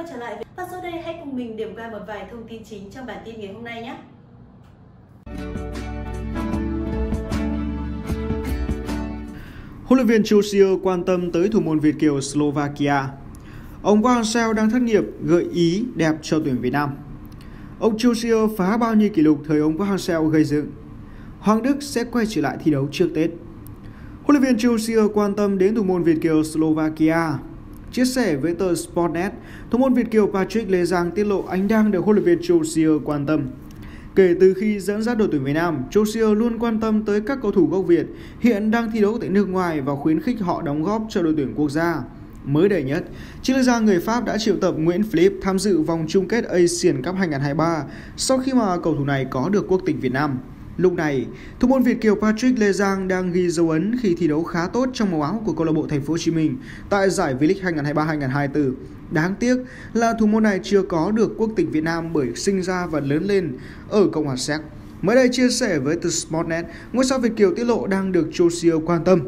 quay trở lại và sau đây hãy cùng mình điểm qua một vài thông tin chính trong bản tin ngày hôm nay nhé. Huấn luyện viên Troussier quan tâm tới thủ môn Việt kiều Slovakia. Ông Hoàng Gia Lai đang thất nghiệp, gợi ý đẹp cho tuyển Việt Nam. Ông Troussier phá bao nhiêu kỷ lục thời ông Hoàng Gia Lai gây dựng. Hoàng Đức sẽ quay trở lại thi đấu trước Tết. Huấn luyện viên Troussier quan tâm đến thủ môn Việt kiều Slovakia. Chia sẻ với tờ Sportnet, thủ môn Việt kiều Patrick Lê Giang tiết lộ anh đang được huấn luyện viên Troussier quan tâm. Kể từ khi dẫn dắt đội tuyển Việt Nam, Troussier luôn quan tâm tới các cầu thủ gốc Việt hiện đang thi đấu tại nước ngoài và khuyến khích họ đóng góp cho đội tuyển quốc gia. Mới đây nhất, chiến lược gia người Pháp đã triệu tập Nguyễn Flip tham dự vòng chung kết Asian Cup 2023 sau khi mà cầu thủ này có được quốc tịch Việt Nam. Lúc này, thủ môn Việt kiều Patrick Lê Giang đang ghi dấu ấn khi thi đấu khá tốt trong màu áo của câu lạc bộ Thành phố Hồ Chí Minh tại giải V-League 2023-2024. Đáng tiếc là thủ môn này chưa có được quốc tịch Việt Nam bởi sinh ra và lớn lên ở Cộng hòa Séc. Mới đây chia sẻ với The Sportnet, ngôi sao Việt kiều tiết lộ đang được Troussier quan tâm.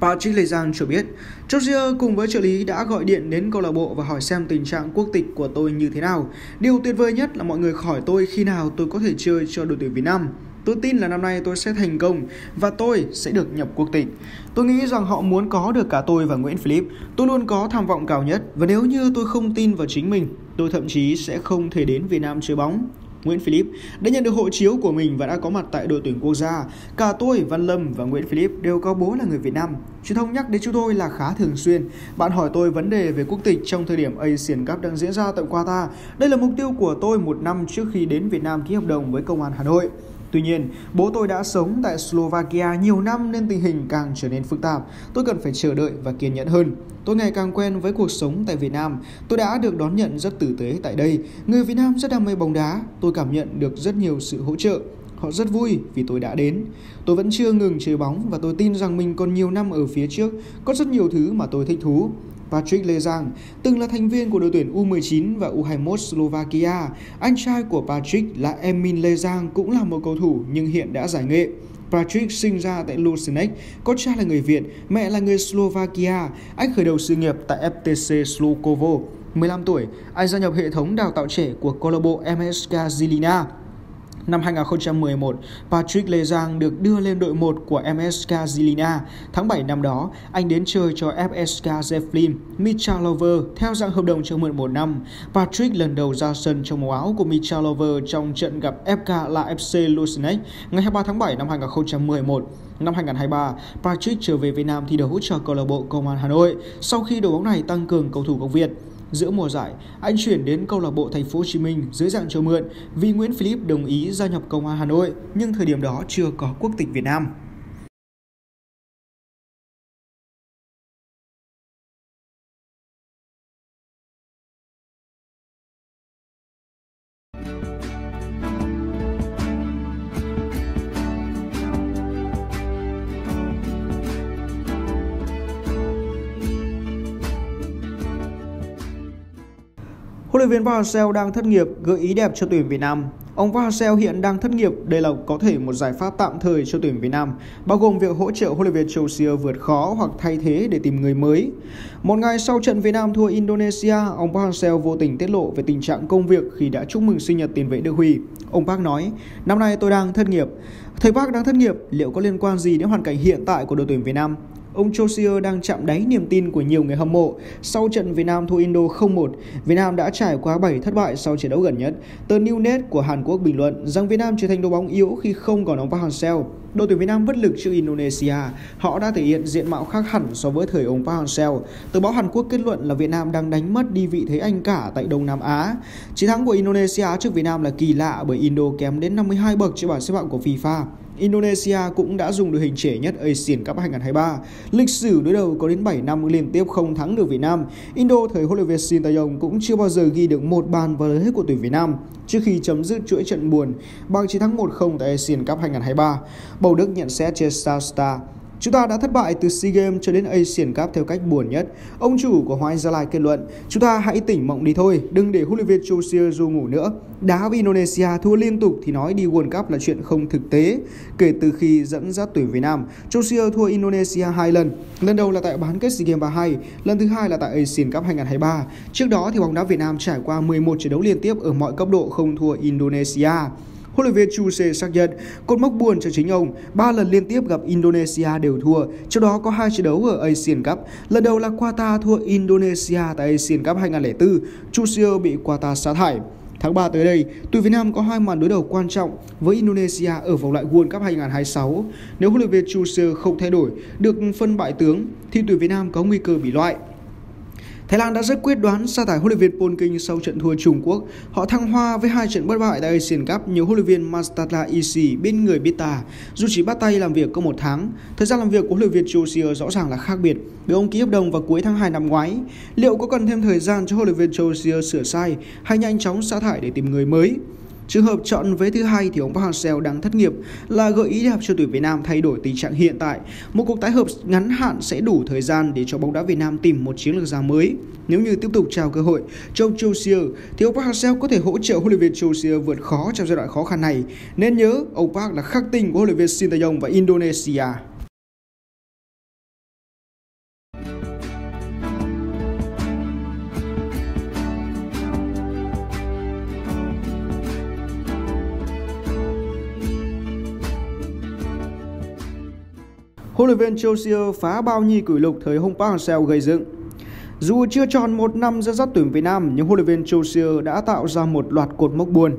Patrick Lê Giang cho biết, Troussier cùng với trợ lý đã gọi điện đến câu lạc bộ và hỏi xem tình trạng quốc tịch của tôi như thế nào. Điều tuyệt vời nhất là mọi người hỏi tôi khi nào tôi có thể chơi cho đội tuyển Việt Nam. Tôi tin là năm nay tôi sẽ thành công và tôi sẽ được nhập quốc tịch. Tôi nghĩ rằng họ muốn có được cả tôi và Nguyễn Flip. Tôi luôn có tham vọng cao nhất và nếu như tôi không tin vào chính mình, tôi thậm chí sẽ không thể đến Việt Nam chơi bóng. Nguyễn Flip đã nhận được hộ chiếu của mình và đã có mặt tại đội tuyển quốc gia. Cả tôi, Văn Lâm và Nguyễn Flip đều có bố là người Việt Nam. Truyền thông nhắc đến chúng tôi là khá thường xuyên. Bạn hỏi tôi vấn đề về quốc tịch trong thời điểm Asian Cup đang diễn ra tại Qatar. Đây là mục tiêu của tôi một năm trước khi đến Việt Nam ký hợp đồng với Công an Hà Nội. Tuy nhiên, bố tôi đã sống tại Slovakia nhiều năm nên tình hình càng trở nên phức tạp. Tôi cần phải chờ đợi và kiên nhẫn hơn. Tôi ngày càng quen với cuộc sống tại Việt Nam. Tôi đã được đón nhận rất tử tế tại đây. Người Việt Nam rất đam mê bóng đá. Tôi cảm nhận được rất nhiều sự hỗ trợ. Họ rất vui vì tôi đã đến. Tôi vẫn chưa ngừng chơi bóng và tôi tin rằng mình còn nhiều năm ở phía trước. Có rất nhiều thứ mà tôi thích thú. Patrick Lê Giang từng là thành viên của đội tuyển U19 và U21 Slovakia. Anh trai của Patrick là Emin Lê Giang cũng là một cầu thủ nhưng hiện đã giải nghệ. Patrick sinh ra tại Lucenec, có cha là người Việt, mẹ là người Slovakia. Anh khởi đầu sự nghiệp tại FTC Slukovo. 15 tuổi, anh gia nhập hệ thống đào tạo trẻ của câu lạc bộ MŠK Žilina. Năm 2011, Patrick Lê Giang được đưa lên đội 1 của MŠK Žilina. Tháng 7 năm đó, anh đến chơi cho FSK Zeflin, Mitchell Lover theo dạng hợp đồng cho mượn 1 năm. Patrick lần đầu ra sân trong màu áo của Mitchell Lover trong trận gặp FK La FC Lucenech ngày 23 tháng 7 năm 2011. Năm 2023, Patrick trở về Việt Nam thi đấu cho câu lạc bộ Công an Hà Nội sau khi đội bóng này tăng cường cầu thủ gốc Việt. Giữa mùa giải, anh chuyển đến câu lạc bộ Thành phố Hồ Chí Minh dưới dạng cho mượn vì Nguyễn Flip đồng ý gia nhập Công an Hà Nội nhưng thời điểm đó chưa có quốc tịch Việt Nam. Huấn luyện viên Park Hang-seo đang thất nghiệp, gợi ý đẹp cho tuyển Việt Nam. Ông Park Hang-seo hiện đang thất nghiệp, đây là có thể một giải pháp tạm thời cho tuyển Việt Nam, bao gồm việc hỗ trợ huấn luyện viên Troussier vượt khó hoặc thay thế để tìm người mới. Một ngày sau trận Việt Nam thua Indonesia, ông Park Hang-seo vô tình tiết lộ về tình trạng công việc khi đã chúc mừng sinh nhật tiền vệ Đức Huy. Ông Park nói, năm nay tôi đang thất nghiệp. Thầy Park đang thất nghiệp, liệu có liên quan gì đến hoàn cảnh hiện tại của đội tuyển Việt Nam? Ông Troussier đang chạm đáy niềm tin của nhiều người hâm mộ. Sau trận Việt Nam thua Indo 0-1, Việt Nam đã trải qua 7 thất bại sau trận đấu gần nhất. Tờ Newsnet của Hàn Quốc bình luận rằng Việt Nam trở thành đội bóng yếu khi không còn ông Park Hang-seo. Đội tuyển Việt Nam bất lực trước Indonesia. Họ đã thể hiện diện mạo khác hẳn so với thời ông Park Hang-seo. Tờ báo Hàn Quốc kết luận là Việt Nam đang đánh mất đi vị thế anh cả tại Đông Nam Á. Chiến thắng của Indonesia trước Việt Nam là kỳ lạ bởi Indo kém đến 52 bậc trên bảng xếp hạng của FIFA. Indonesia cũng đã dùng đội hình trẻ nhất Asian Cup 2023. Lịch sử đối đầu có đến 7 năm liên tiếp không thắng được Việt Nam. Indo thời huấn luyện viên Shin Tae-yong cũng chưa bao giờ ghi được một bàn vào lưới của tuyển Việt Nam trước khi chấm dứt chuỗi trận buồn bằng chiến thắng 1-0 tại Asian Cup 2023. Bầu Đức nhận xét trên Star. Chúng ta đã thất bại từ SEA Games cho đến Asian Cup theo cách buồn nhất. Ông chủ của Hoàng Gia Lai kết luận, chúng ta hãy tỉnh mộng đi thôi, đừng để huấn luyện viên Troussier du ngủ nữa. Đá với Indonesia thua liên tục thì nói đi World Cup là chuyện không thực tế. Kể từ khi dẫn dắt tuyển Việt Nam, Troussier thua Indonesia 2 lần. Lần đầu là tại bán kết SEA Games 32, lần thứ hai là tại Asian Cup 2023. Trước đó thì bóng đá Việt Nam trải qua 11 trận đấu liên tiếp ở mọi cấp độ không thua Indonesia. Huấn luyện viên Troussier xác nhận cột mốc buồn cho chính ông, 3 lần liên tiếp gặp Indonesia đều thua, trong đó có 2 trận đấu ở Asian Cup. Lần đầu là Qatar thua Indonesia tại Asian Cup 2004, Troussier bị Qatar sa thải. Tháng 3 tới đây, tuyển Việt Nam có 2 màn đối đầu quan trọng với Indonesia ở vòng loại World Cup 2026. Nếu huấn luyện viên Troussier không thay đổi, được phân bại tướng thì tuyển Việt Nam có nguy cơ bị loại. Thái Lan đã rất quyết đoán sa thải huấn luyện viên Pol King sau trận thua Trung Quốc. Họ thăng hoa với 2 trận bất bại tại Asian Cup nhờ huấn luyện viên Mastala Isi biết người biết ta, dù chỉ bắt tay làm việc có 1 tháng. Thời gian làm việc của huấn luyện viên Troussier rõ ràng là khác biệt, vì ông ký hợp đồng vào cuối tháng 2 năm ngoái. Liệu có cần thêm thời gian cho huấn luyện viên Troussier sửa sai hay nhanh chóng sa thải để tìm người mới? Trường hợp chọn vế thứ hai thì ông Park Hang-seo đang thất nghiệp là gợi ý đẹp cho tuyển Việt Nam thay đổi tình trạng hiện tại. Một cuộc tái hợp ngắn hạn sẽ đủ thời gian để cho bóng đá Việt Nam tìm một chiến lược gia mới. Nếu như tiếp tục trao cơ hội cho Troussier thì ông Park Hang-seo có thể hỗ trợ huấn luyện viên Troussier vượt khó trong giai đoạn khó khăn này. Nên nhớ, ông Park là khắc tinh của huấn luyện viên Shin Tae-yong và Indonesia. Huấn luyện viên Troussier phá bao nhi kỷ lục thời ông Park Hang-seo gây dựng. Dù chưa tròn 1 năm dẫn dắt tuyển Việt Nam, nhưng huấn luyện viên Troussier đã tạo ra một loạt cột mốc buồn.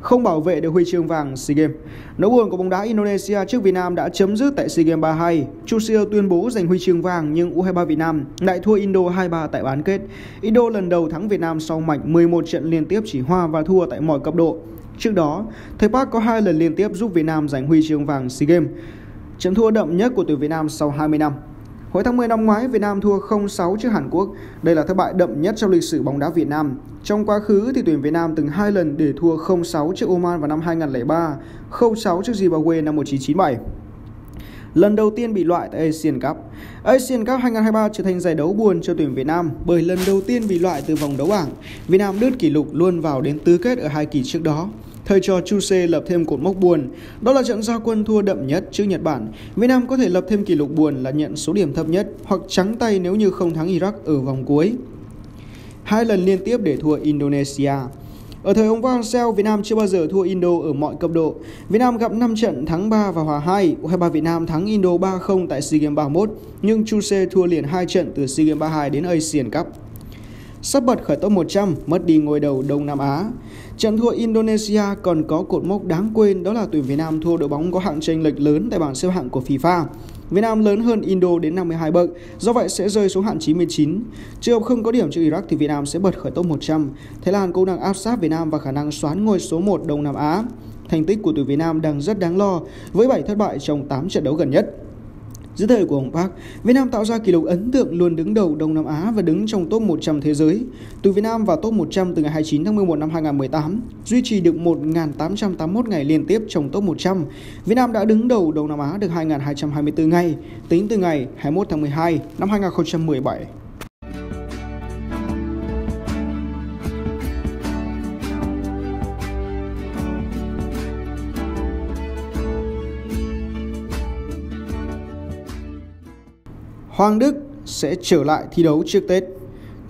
Không bảo vệ được huy chương vàng SEA Games. Nỗi buồn của bóng đá Indonesia trước Việt Nam đã chấm dứt tại SEA Games 32. Troussier tuyên bố giành huy chương vàng nhưng U23 Việt Nam lại thua Indo 2-3 tại bán kết. Indo lần đầu thắng Việt Nam sau mạch 11 trận liên tiếp chỉ hòa và thua tại mọi cấp độ. Trước đó, thầy Park có 2 lần liên tiếp giúp Việt Nam giành huy chương vàng SEA Games. Trận thua đậm nhất của tuyển Việt Nam sau 20 năm. Hồi tháng 10 năm ngoái, Việt Nam thua 0-6 trước Hàn Quốc. Đây là thất bại đậm nhất trong lịch sử bóng đá Việt Nam. Trong quá khứ thì tuyển Việt Nam từng 2 lần để thua 0-6 trước Oman vào năm 2003, 0-6 trước Zimbabwe năm 1997. Lần đầu tiên bị loại tại Asian Cup. Asian Cup 2023 trở thành giải đấu buồn cho tuyển Việt Nam bởi lần đầu tiên bị loại từ vòng đấu bảng. Việt Nam đứt kỷ lục luôn vào đến tứ kết ở 2 kỳ trước đó. Thầy trò Troussier lập thêm cột mốc buồn, đó là trận ra quân thua đậm nhất trước Nhật Bản. Việt Nam có thể lập thêm kỷ lục buồn là nhận số điểm thấp nhất hoặc trắng tay nếu như không thắng Iraq ở vòng cuối. 2 lần liên tiếp để thua Indonesia. Ở thời ông Park Hang-seo, Việt Nam chưa bao giờ thua Indo ở mọi cấp độ. Việt Nam gặp 5 trận thắng 3 và hòa 2, U23 Việt Nam thắng Indo 3-0 tại SEA Games 31, nhưng Troussier thua liền 2 trận từ SEA Games 32 đến Asian Cup. Sắp bật khởi top 100, mất đi ngôi đầu Đông Nam Á. Trận thua Indonesia còn có cột mốc đáng quên, đó là tuyển Việt Nam thua đội bóng có hạng chênh lệch lớn tại bảng xếp hạng của FIFA. Việt Nam lớn hơn Indo đến 52 bậc, do vậy sẽ rơi xuống hạng 99. Trường hợp không có điểm trước Iraq thì Việt Nam sẽ bật khởi top 100. Thái Lan cũng đang áp sát Việt Nam và khả năng soán ngôi số 1 Đông Nam Á. Thành tích của tuyển Việt Nam đang rất đáng lo với 7 thất bại trong 8 trận đấu gần nhất. Dưới thời của ông Park, Việt Nam tạo ra kỷ lục ấn tượng luôn đứng đầu Đông Nam Á và đứng trong top 100 thế giới. Tuyển Việt Nam vào top 100 từ ngày 29 tháng 11 năm 2018, duy trì được 1.881 ngày liên tiếp trong top 100. Việt Nam đã đứng đầu Đông Nam Á được 2.224 ngày, tính từ ngày 21 tháng 12 năm 2017. Hoàng Đức sẽ trở lại thi đấu trước Tết.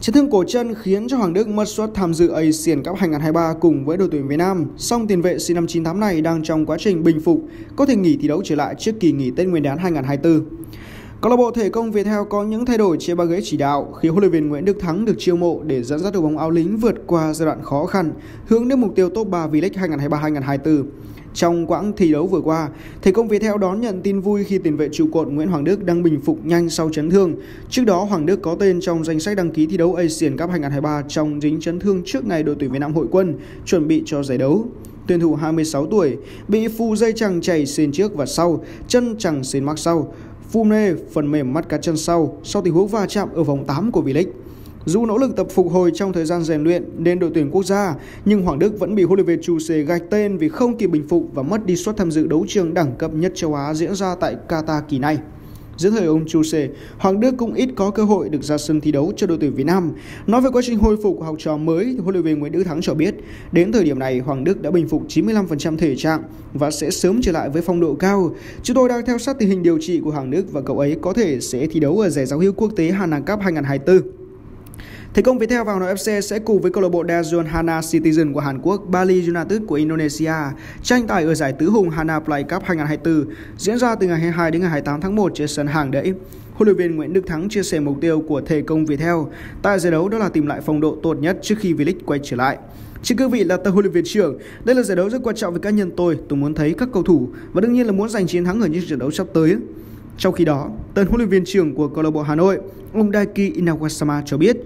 Chấn thương cổ chân khiến cho Hoàng Đức mất suất tham dự Asian Cup 2023 cùng với đội tuyển Việt Nam. Song tiền vệ sinh năm 98 này đang trong quá trình bình phục, có thể nghỉ thi đấu trở lại trước kỳ nghỉ Tết Nguyên đán 2024. Câu lạc bộ Thể Công Viettel có những thay đổi trên ba ghế chỉ đạo khi huấn luyện viên Nguyễn Đức Thắng được chiêu mộ để dẫn dắt đội bóng áo lính vượt qua giai đoạn khó khăn, hướng đến mục tiêu top 3 V-League 2023-2024. Trong quãng thi đấu vừa qua, Thể Công Viettel đón nhận tin vui khi tiền vệ trụ cột Nguyễn Hoàng Đức đang bình phục nhanh sau chấn thương. Trước đó, Hoàng Đức có tên trong danh sách đăng ký thi đấu Asian Cup 2023 trong dính chấn thương trước ngày đội tuyển Việt Nam hội quân chuẩn bị cho giải đấu. Tuyển thủ 26 tuổi bị phù dây chằng chảy xên trước và sau, chân chằng xên mắc sau, phù nề phần mềm mắt cá chân sau tình huống va chạm ở vòng 8 của V-League. Dù nỗ lực tập phục hồi trong thời gian rèn luyện đến đội tuyển quốc gia, nhưng Hoàng Đức vẫn bị huấn luyện viên Troussier gạch tên vì không kịp bình phục và mất đi suất tham dự đấu trường đẳng cấp nhất châu Á diễn ra tại Qatar kỳ này. Dưới thời ông Troussier, Hoàng Đức cũng ít có cơ hội được ra sân thi đấu cho đội tuyển Việt Nam. Nói về quá trình hồi phục của học trò mới, huấn luyện viên Nguyễn Đức Thắng cho biết, đến thời điểm này Hoàng Đức đã bình phục 95% thể trạng và sẽ sớm trở lại với phong độ cao. Chúng tôi đang theo sát tình hình điều trị của Hoàng Đức và cậu ấy có thể sẽ thi đấu ở giải giao hữu quốc tế Hana Cup 2024. Thể Công Viettel và Hà Nội FC sẽ cùng với câu lạc bộ Daejeon Hana Citizen của Hàn Quốc, Bali United của Indonesia tranh tài ở giải tứ hùng Hana Play Cup 2024 diễn ra từ ngày 22 đến ngày 28 tháng 1 trên sân Hàng Đẫy. Huấn luyện viên Nguyễn Đức Thắng chia sẻ mục tiêu của Thể Công Viettel tại giải đấu đó là tìm lại phong độ tốt nhất trước khi V-League quay trở lại. Trên cương vị là huấn luyện viên trưởng, đây là giải đấu rất quan trọng với cá nhân tôi muốn thấy các cầu thủ và đương nhiên là muốn giành chiến thắng ở những trận đấu sắp tới. Trong khi đó, tân huấn luyện viên trưởng của câu lạc bộ Hà Nội, ông Daiki Inawasama cho biết,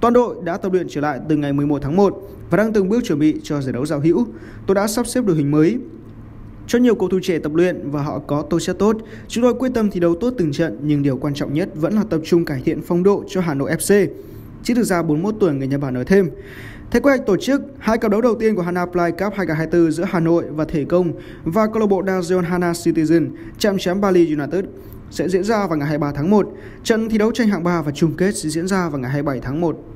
toàn đội đã tập luyện trở lại từ ngày 11 tháng 1 và đang từng bước chuẩn bị cho giải đấu giao hữu. Tôi đã sắp xếp đội hình mới cho nhiều cầu thủ trẻ tập luyện và họ có tố chất tốt. Chúng tôi quyết tâm thi đấu tốt từng trận nhưng điều quan trọng nhất vẫn là tập trung cải thiện phong độ cho Hà Nội FC. Chiến lược gia 41 tuổi người Nhật Bản nói thêm. Theo kế hoạch tổ chức, hai cặp đấu đầu tiên của Hana Play Cup 2024 giữa Hà Nội và Thể Công và câu lạc bộ Daejeon Hana Citizen chạm trán Bali United sẽ diễn ra vào ngày 23 tháng 1. Trận thi đấu tranh hạng 3 và chung kết sẽ diễn ra vào ngày 27 tháng 1.